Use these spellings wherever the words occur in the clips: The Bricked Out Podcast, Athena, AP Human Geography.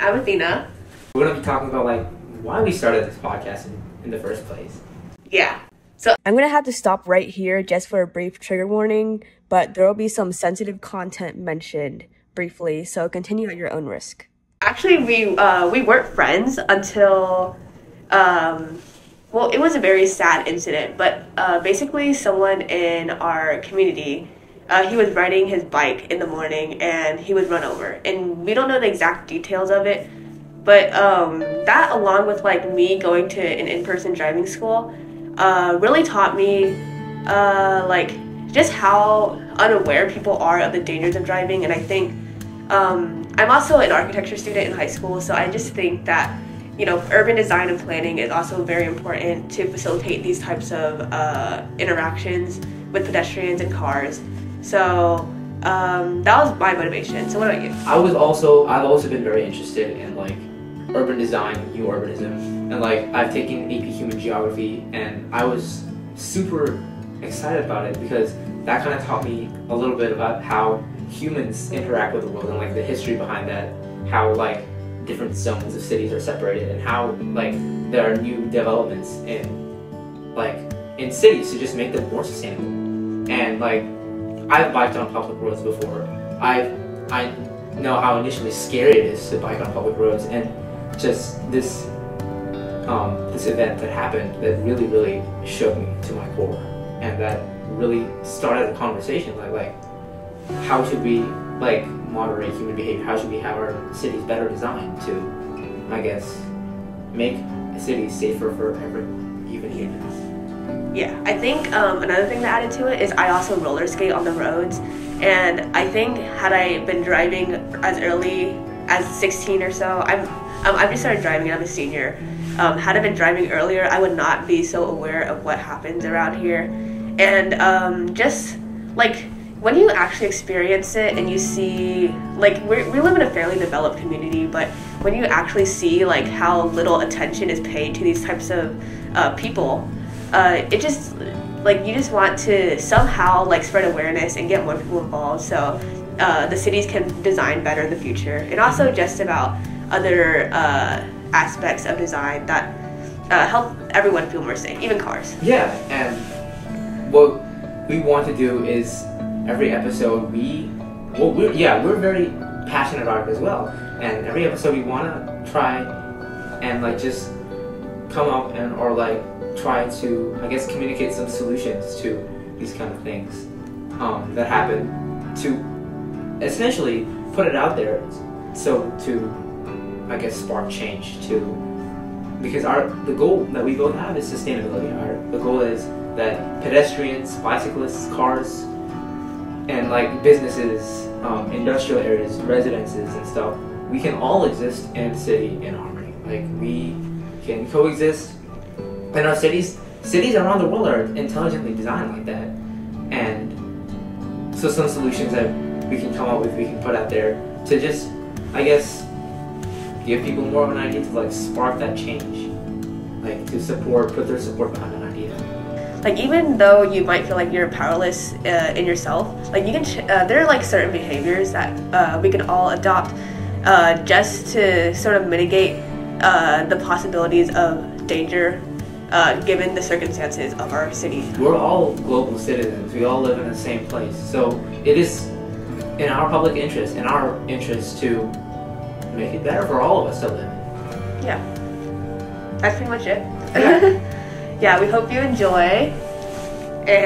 and I'm Athena. We're going to be talking about like why we started this podcast in the first place. Yeah. So I'm going to have to stop right here just for a brief trigger warning, but there will be some sensitive content mentioned briefly, so continue at your own risk. Actually, we weren't friends until, well, it was a very sad incident, but basically someone in our community, he was riding his bike in the morning and he was run over. And we don't know the exact details of it, but that, along with like me going to an in-person driving school, really taught me like just how unaware people are of the dangers of driving. And I think I'm also an architecture student in high school, so I just think that, you know, urban design and planning is also very important to facilitate these types of interactions with pedestrians and cars. So that was my motivation. So what about you? I've also been very interested in like urban design, new urbanism, and like I've taken AP Human Geography, and I was super excited about it because that kind of taught me a little bit about how humans interact with the world and like the history behind that, how like different zones of cities are separated, and how like there are new developments in cities to just make them more sustainable. And like I've biked on public roads before. I know how initially scary it is to bike on public roads, and just this this event that happened that really, really shook me to my core, and that really started a conversation like how should we like moderate human behavior? How should we have our cities better designed to, I guess, make a city safer for everyone, even humans? Yeah, I think another thing that added to it is I also roller skate on the roads, and I think had I been driving as early as 16 or so, I've just started driving and I'm a senior. Had I been driving earlier, I would not be so aware of what happens around here. And just like when you actually experience it and you see, like, we live in a fairly developed community, but when you actually see like how little attention is paid to these types of people, it just, like, you just want to somehow like spread awareness and get more people involved so the cities can design better in the future. And also just about other aspects of design that help everyone feel more safe, even cars. Yeah, and what we want to do is every episode we're very passionate about it as well, and every episode we want to try and like just come up and or like try to, I guess, communicate some solutions to these kind of things that happen, to essentially put it out there so to, I guess, spark change too, because the goal that we both have is sustainability. The goal is that pedestrians, bicyclists, cars, and like businesses, industrial areas, residences and stuff, we can all exist in city in harmony. Like, we can coexist, and our cities around the world are intelligently designed like that. And so some solutions that we can come up with, we can put out there to just, I guess, give people more of an idea to like spark that change, like to put their support behind an idea. Like, even though you might feel like you're powerless in yourself, like, you can there are like certain behaviors that we can all adopt just to sort of mitigate the possibilities of danger given the circumstances of our city. We're all global citizens. We all live in the same place. So it is in our public interest, in our interest, to make it better for all of us to live. Yeah. That's pretty much it. Yeah, we hope you enjoy,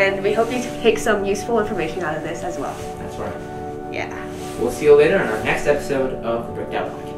and we hope you take some useful information out of this as well. That's right. Yeah. We'll see you later on our next episode of The Bricked Out Podcast.